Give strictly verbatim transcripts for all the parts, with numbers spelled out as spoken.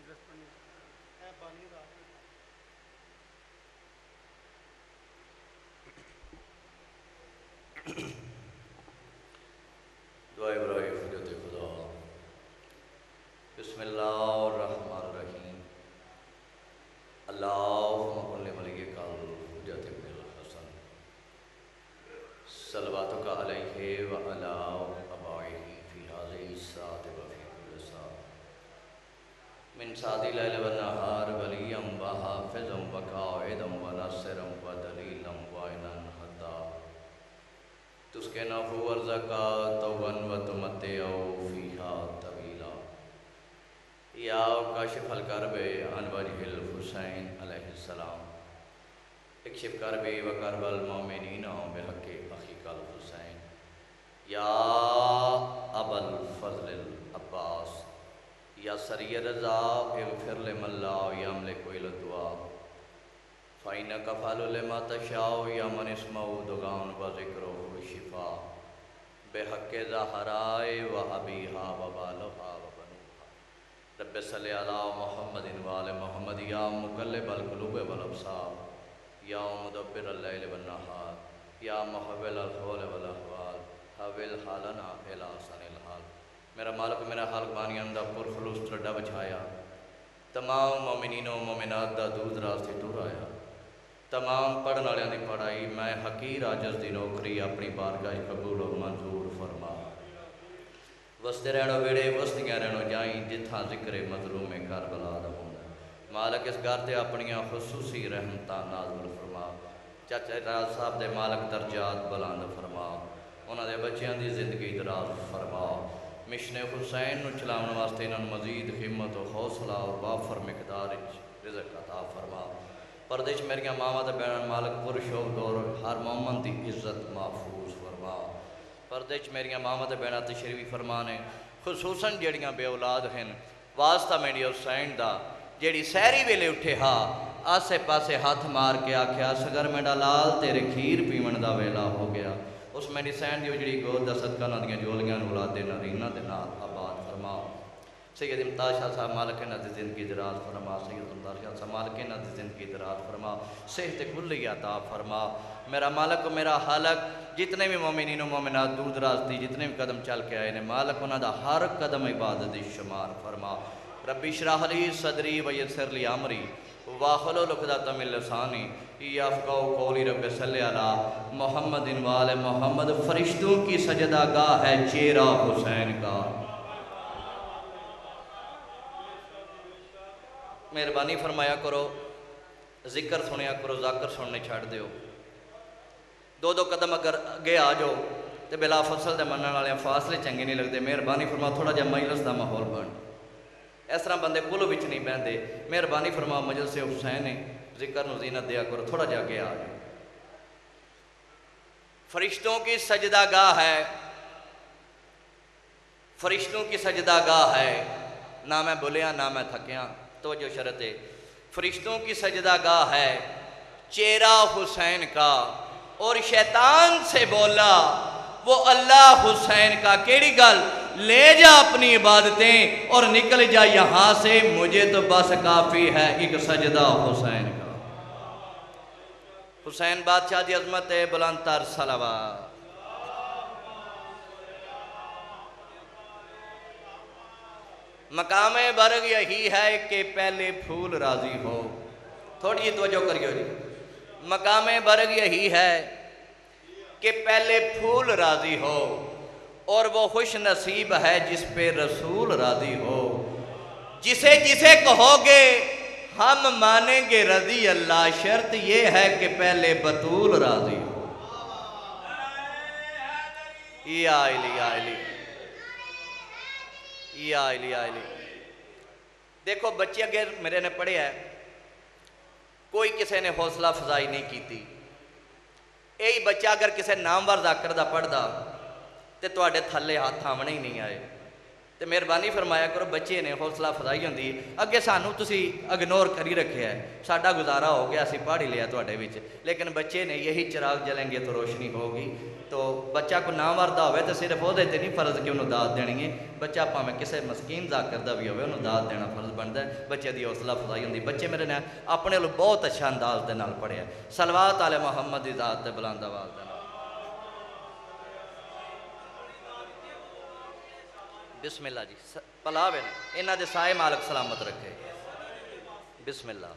address பண்ணி ஆ பானிரா दुआ इब्राहिम फ़ज़ीलत खुदा बिस्मिल्लाहिर्रहमानिर्रहीम अल्लाहुम्मा कुल्ले मलिके काल फ़ज़ीलत इब्न हसन सल्लवातु का अलैहि व अला अबाइही फ़ी हाज़िही साअत व फ़ी कुल्ली साअत मिन साअति लैल व नहार वलियम व हाफ़िज़म व काइदम व नासिरम व दलीलम व इनन हत्ता तुस्के नफुवर ज़का तवन व तुमते फ़ीहा तवीला या काशिफ़ल करबे अन वजहिल हुसैन अलैहिस्सलाम इक्शिफ़ करबे व करबल मोमिनीना बिहक़्क़ि अख़ीक़ल हुसैन या अबल फ़ज़लिल अब्बास या सरिय रज़ा इग़फ़िर लिमन ला यमलिकु इल दुआ फ़ैन कफ़ालु लिमा तशाओ या मन इस्मऊ दुगान व ज़िक्रुहु शिफ़ा बेहक़्क़े ज़हराए व अबीहा व बालहा व बनूहा रब्बि सल्लि अला मुहम्मदिन व आलि मुहम्मद या मुक़ल्लिबल क़ुलूबि वल अब्सार या मुदब्बिरल लैलि वन नहार या मुहव्विलल हौल वल अहवाल हव्विल हालना इला अहसनिल हाल। मेरा मालिक मेरा हाल बानियंदा पुरखलूस त्रडा बछाया तमाम मोमिनीनो मोमिनात दा दूर रास्ते टुराया तमाम पढ़ने वालों की पढ़ाई मैं हकीर आजस की नौकरी अपनी बारगाह कबूल और मंजूर फरमा वसते रहनो वेड़े वसदियाँ रहनो जाई जिथा जिक्रे मजलूम करबला दा होंदा मालक इस घर से अपनिया खसूसी रहमतां नाज़िल फरमा चाचा राज साहब के मालक दर्जात बुलंद फरमा उन्होंने बच्चों की जिंदगी दराज फरमा मिशन हुसैन नूं चलाउण वास्ते इन्हां नूं मजीद हिम्मत और हौसला और वाफर मकदार रिज़्क़ अता फरमा परदेश मेरिया मावा तो भैन मालक पुरशोभ दौर हर मोहम्मद की इज्जत महफूज फरमा परदेश मेरिया मावा तो भैन तशरीफी फरमा ने खसूसन जड़ियाँ बेऔलाद हैं वास्ता मेरी हुसैन दा जी सहरी वेले उठे हा आसे पासे हाथ मार के आख्या सगर मेरा लाल तेरे खीर पीवन का वेला हो गया उस मेरी सैन की जी गोद सदका उन्होंने जोलियां औलादे नरीना के नाल आबाद फरमा सैयद इम्तियाज़ शाह साहब मालिक इन्हां दी ज़िंदगी दराज फरमा सैयद इम्तियाज़ शाह साहब मालिक इन्हां दी ज़िंदगी दराज फरमा सेहत कुल्ली अता फरमा मेरा मालिक मेरा हालक जितने भी मोमिनीन मोमिनात दूर दराज थी जितने भी कदम चल के आए ने मालिक उन्हां दा हर कदम इबादत दी शुमार फरमा रब्बी इश्रह ली सदरी व यस्सिर ली अमरी वाहुलुल उक़दतम मिन लिसानी यफ़क़हू क़ौली रब्बि सल्लि अला मुहम्मदिन व आलि मोहम्मद फरिश्तों की सजदागाह है चेहरा हुसैन का। मेहरबानी फरमाया करो जिक्र सुनिया करो जाकर सुनने छड़ दो दो दो कदम अगर अगे आ जाओ तो बिला फसल के मनण वाले फासले चंगे नहीं लगते। मेहरबानी फरमा थोड़ा जहा मजलस का माहौल बन इस तरह बंदे पुल विच नहीं बहते। मेहरबानी फरमा मजलस हुसैन है जिक्र नूं ज़ीनत दिया करो थोड़ा जहा अगे आ जाओ। फरिश्तों की सजदागाह है फरिश्तों की सजदागाह है ना मैं भुलिया ना मैं थकिया तो जो शरत है फरिश्तों की सजदागाह है चेहरा हुसैन का और शैतान से बोला वो अल्लाह हुसैन का केड़ी गल ले जा अपनी इबादतें और निकल जा यहाँ से मुझे तो बस काफ़ी है एक सजदा हुसैन का। हुसैन बादशाह की अजमत है बुलंदतर सलावत मकाम बर्ग यही है कि पहले फूल राजी हो। थोड़ी तवज्जो करियो जी। मकाम बर्ग यही है कि पहले फूल राजी हो और वो खुश नसीब है जिस पे रसूल राजी हो। जिसे जिसे कहोगे हम मानेंगे रजी अल्लाह शर्त ये है कि पहले बतूल राजी हो। या इली या इली या आइली आइली देखो बच्चे अगे मेरे ने पढ़िया कोई किसी ने हौसला अफजाई नहीं की। यही बच्चा अगर किसी नामवर जाकर का पढ़ता तो थले हाथ आने ही नहीं आए। तो मेहरबानी फरमाया करो, बच्चे ने हौसला अफजाई होंगी। अगे सानू तुसी इग्नोर करी रखे है, साडा गुजारा हो गया, असी पढ़ ही लिया तुहाडे विच, लेकिन बच्चे ने यही चिराग जलेंगे तो रोशनी होगी। तो बच्चा को ना मरदा होवे तो सिर्फ ओहदे ते नहीं फर्ज कि उन्होंने दात देनी है, बच्चा भावें किसी मस्कीन जाकर दा भी होवे उन्होंने दात देना फर्ज बनता है। बच्चे की हौसला अफजाई होंगी। बच्चे मेरे ने अपने को बहुत अच्छा अंदाज के नाल पढ़िया। सलवात आले मुहम्मद दी जात ते बुलंद आवाज़ दे नाल बिस्मिल्ला जी पलाव ने इन्हां दे साए मालक सलामत रखे। बिस्मिल्ला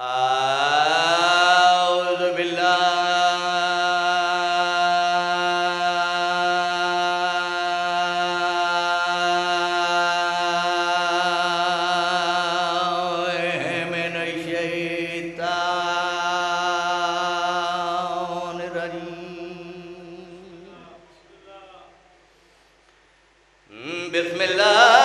आऊज़ु बिल्लाहि मिनश शैतानिर रजीम। बिस्मिल्लाह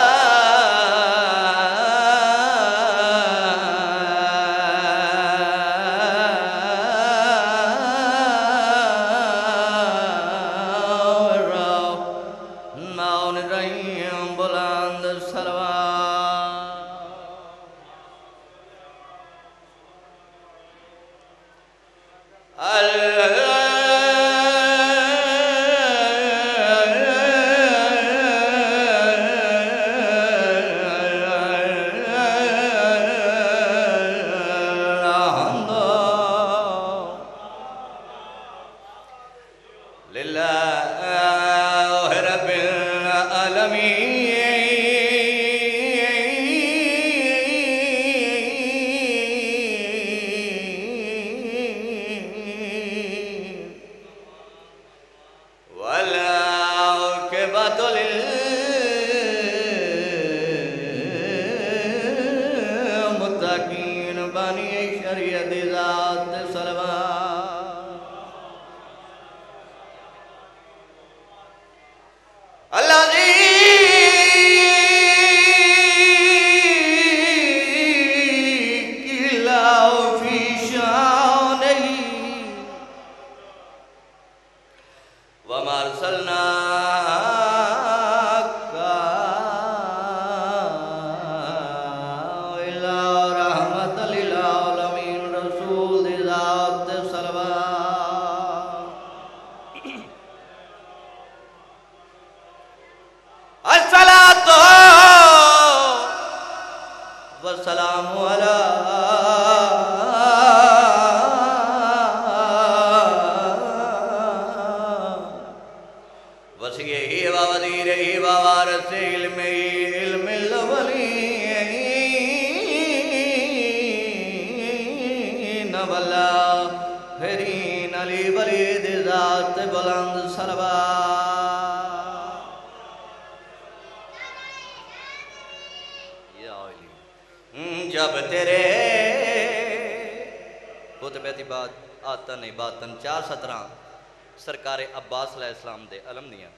जब तेरे बुतबैती बात आतन बातन चार सतरा सरकारे अब्बास अलैहिस्सलाम दे अलम दियाँ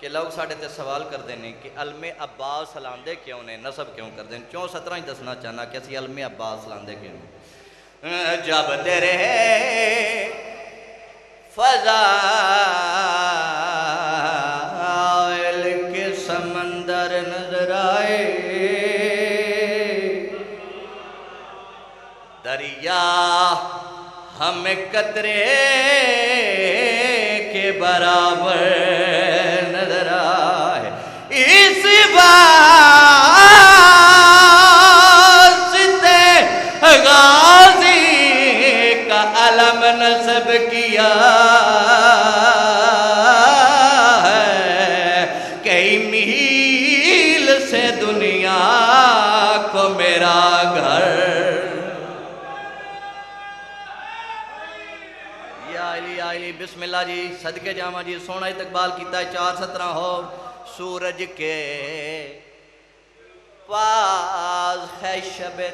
कि लोग साढ़े ते सवाल करते हैं कि अलमे अब्बास लांदे क्यों ने, नसब क्यों करते हैं। चौं सतरा ही दसना चाहना कि असी अलमे अब्बास लांदे क्यों। जब तेरे फजा हमें कतरे के बराबर नजर आए। इस वास्ते गाजी का अलम नस्ब किया है, कई मील से दुनिया को मेरा घर। बिस्मिल्लाह जी सदके जामा जी सोना इस्तकबाल किया चार सतरा हो। सूरज के पास है शबे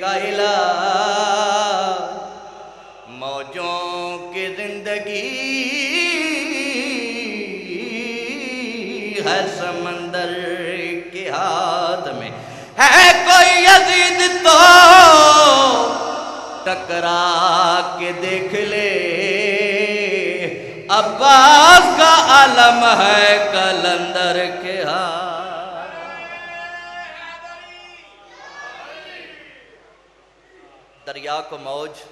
काहिला, मौजों की जिंदगी है समंदर के हाथ में। है कोई यजीद तो टकरा के देख ले, अब्बास का आलम है कलंदर के हाथ। दरिया को मौज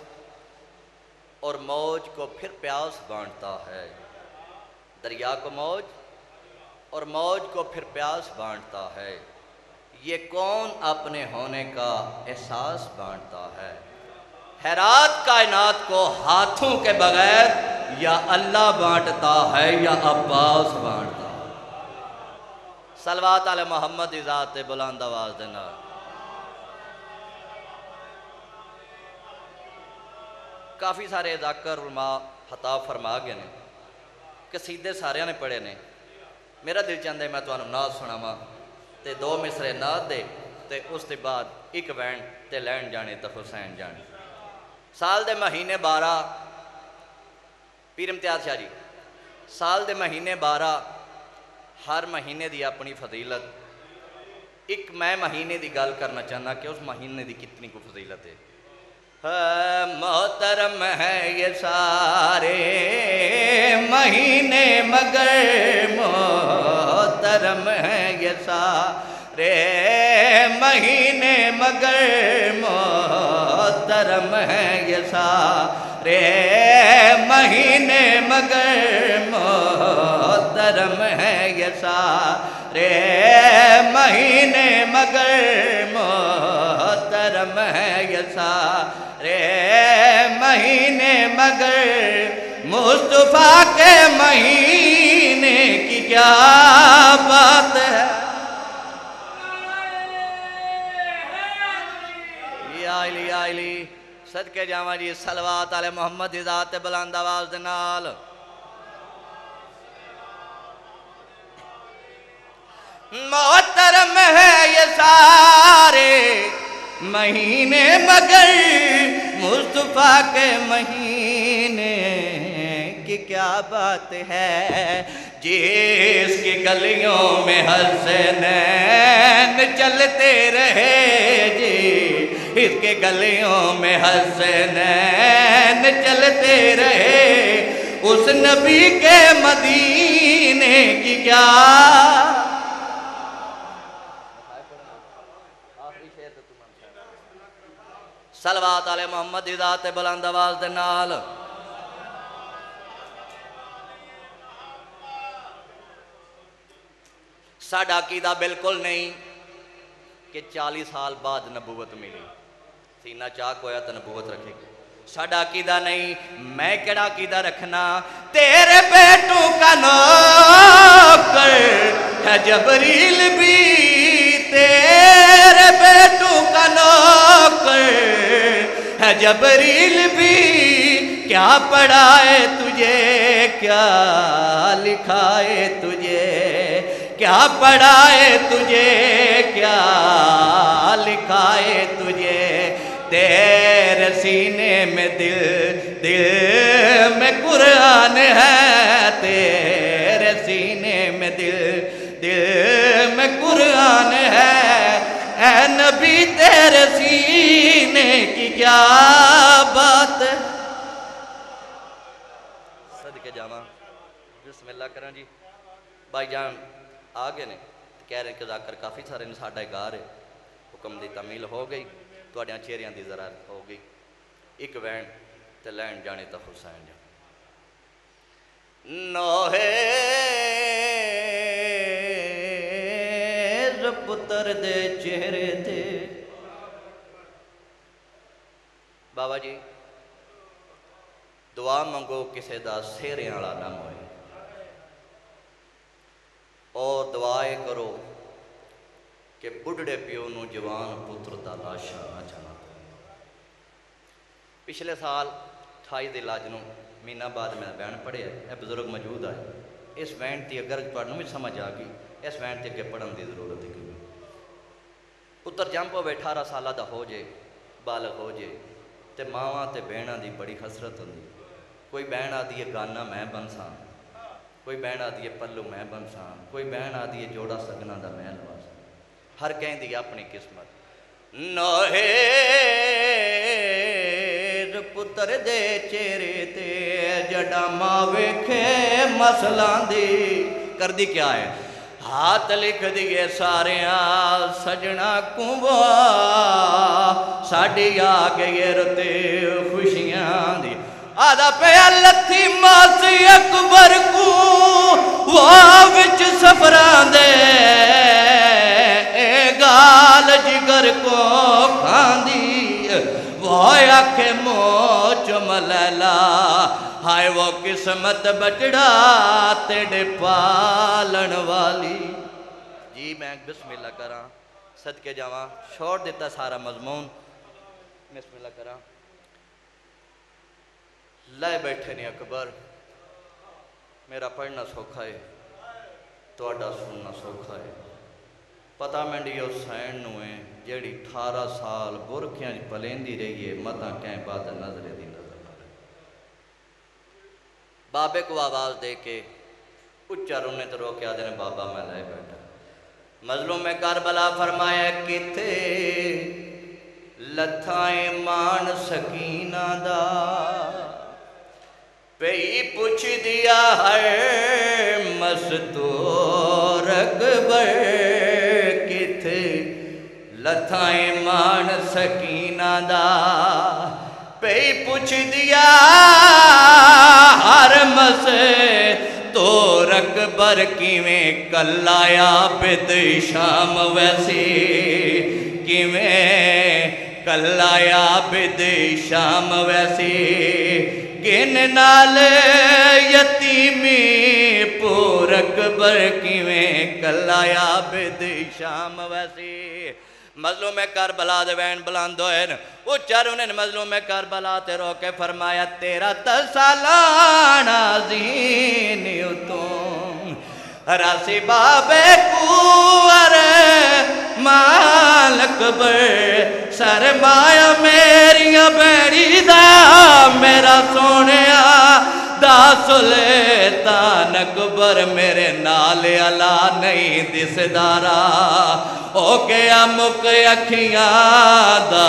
और मौज को फिर प्यास बांटता है, दरिया को मौज और मौज को फिर प्यास बांटता है, ये कौन अपने होने का एहसास बांटता है। हैरात कायनात को हाथों के बगैर या अल्लाह बांटता है या अब्बास बांटता है। सलवात अल मोहम्मद इजात बुलंद आवाज देना। काफ़ी सारे जाकर उलमा फता फरमा गए ने, कसीदे सारे ने पढ़े ने। मेरा दिल चाहता है मैं तुम्हें नात सुनावा तो दो मिसरे नात दे ते उस ते बाद एक वैन ते लैन जाने तो हुसैन जाने। साल दे महीने बारह, पीर इम्तियाज शाह जी, साल दे महीने बारह, हर महीने दी अपनी फजीलत। एक मैं महीने दी गल करना चाहना कि उस महीने दी कितनी को फजीलत है। मोहतरम है ये सारे महीने मगर, मोहतरम है ये सारे महीने मगर, मोहतरम है ये सारे महीने मगर, मोहतरम है ये सारे महीने मगर, मोहतरम है ये सारे महीने मगर। मुस्तफा के महीने की क्या बात है। सदके जावा जी, सलवात आले मोहम्मद इजात बुलंद आवाज दे नाल। मोहतरम है ये सारे महीने मगर, मुस्तफा के महीने की क्या बात है। जिसकी गलियों में हसनैन चलते रहे जी, इसके गलियों में हसनैन चलते रहे, उस नबी के मदीने की क्या। सलवात आले मोहम्मद इजात बुलंद आवाज दे नाल। साडा अकीदा बिल्कुल नहीं कि चालीस साल बाद नबूवत मिली, सीना चाक होया तो नबूवत रखेगी। साडा अकीदा नहीं, मैं केड़ा अकीदा रखना। तेरे बेटों का नौकर है जबरील भी, तेरे बेटों का नौकर है जबरील भी। क्या पढ़ाए तुझे क्या लिखाए तुझे, क्या पढ़ाए तुझे क्या लिखाए तुझे। तेरे सीने में दिल, दिल में कुरान है, तेरे सीने में दिल, दिल में कुरान है। ऐ नबी तेरे सीने की क्या बात। सदके जावा, बिस्मिल्लाह करें जी। भाईजान आ गए ने कह रहे कि जाकर काफ़ी सारे ने साडा गा रहे। हुक्म की तमील हो गई, तुहाडियां चेहरियां की जरा हो गई। एक वैन ते लैन जाने तो हुसैन जाने। नौहेज़ पुत्र दे चेहरे ते बाबा जी दुआ मंगो किसी का सेहरे वाला ना होए, और दुआए करो कि बुढ़े प्यो नू जवान पुत्र दा लाशा ना जाना। पिछले साल अठाई के इलाज में महीना बाद मैं बहन पढ़िया, यह बजुर्ग मौजूद आए। इस बहन की अगर तुहानू भी समझ आ गई, इस बहन से अगर पढ़ने की जरूरत है। पुत्र जंप होवे, अठारह साल का हो जाए, बालग हो जाए, तो मावां ते बहनों की बड़ी हसरत होंगी। कोई बहन आती है गाना मैं बनसा, कोई बहन आती है पल्लू मैं बनसा, कोई बहन आती है जोड़ा सगना दा मैं लवास। हर कहती है अपनी किस्मत। नौहेर पुत्र दे चेहरे ते जड़ा मां वेखे मसलां दी कर दी क्या है हाथ लिख दिए सारे सजना कुंवा साड़ी आ गई रुते खुशियां दी आदा पे लथी मासी अकबर को वाह विच सफरां दे ए गाल जिगर को खांदी वाह आखे मोच मलैला हाय वो किस्मत बटड़ा तेरे पालन वाली जी मैं बिस्मिल्ला करा सदके जावा छोड़ देता सारा मजमून बिस्मिल्ला करा लाए बैठे ने अकबर मेरा पढ़ना सौखा है थोड़ा सुनना सौखा है पता मैं डी हुसैन नू है जेड़ी अठारह साल बुरखियां पलेंदी रही है मता कैं बाद नजरे दी बाबे को आवाज़ दे के उच्चा रोने तो रो के आदि ने बाबा मैं लाए बैठा मजलूम में करबला फरमाया किथे लथाए मान सकीना दा पे पुछ दिया हर मस्तूर अकबर किथे लथाए मान सकीना दा पे पुछ दिया हर मसे तो रकबर किवें कलाया बिद शाम वैसे किवें कलाया बिद शाम वैसे किन नाल यतीमी पूरकबर किवें कलाया बिद शाम वैसे मजलूम करबला दे वैन बुलंद होए उच्चा उन्हें मजलूम करबला ते रो के फरमाया तेरा तसालाना जीन तुम रासी बाबे कुर मालक बर सरमाया मेरिया बैड़ी दा मेरा सोने सुल्तान अकबर मेरे नाल अला नहीं दिसदारा हो गया मुक अखियां दा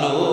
नूर